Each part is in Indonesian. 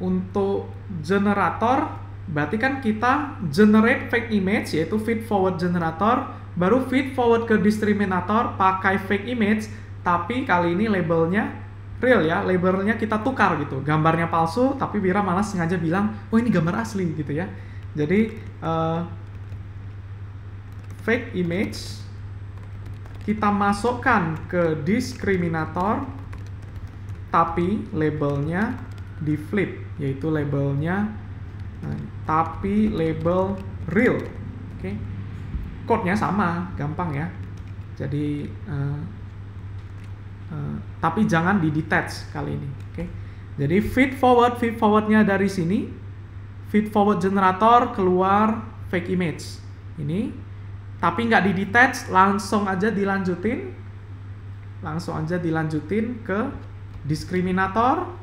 Untuk generator, berarti kan kita generate fake image, yaitu feed forward generator, baru feed forward ke discriminator pakai fake image, tapi kali ini labelnya real ya, labelnya kita tukar gitu, gambarnya palsu, tapi Wira malah sengaja bilang, oh ini gambar asli gitu ya. Jadi fake image kita masukkan ke discriminator, tapi labelnya di flip, yaitu labelnya tapi label real. Oke, code-nya sama, gampang ya. Jadi tapi jangan di detach kali ini. Oke, jadi feed forwardnya dari sini, feed forward generator keluar fake image ini, tapi nggak di detach, langsung aja dilanjutin ke discriminator.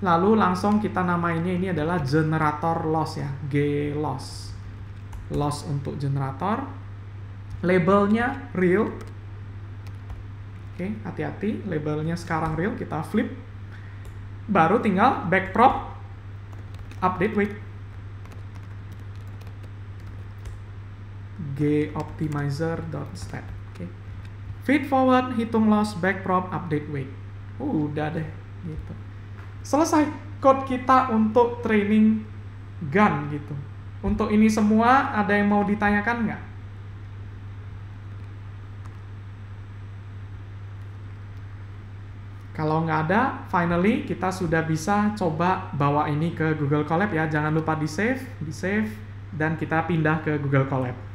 Lalu langsung kita namainnya ini adalah generator loss ya, G loss. Loss untuk generator. Labelnya real. Oke, hati-hati, labelnya sekarang real, kita flip. Baru tinggal backprop update with G optimizer.stat. Oke. Feed forward, hitung loss, backprop update with. Udah deh gitu. Selesai code kita untuk training gun gitu. Untuk ini semua ada yang mau ditanyakan nggak? Kalau nggak ada, finally kita sudah bisa coba bawa ini ke Google Colab ya. Jangan lupa di save dan kita pindah ke Google Colab.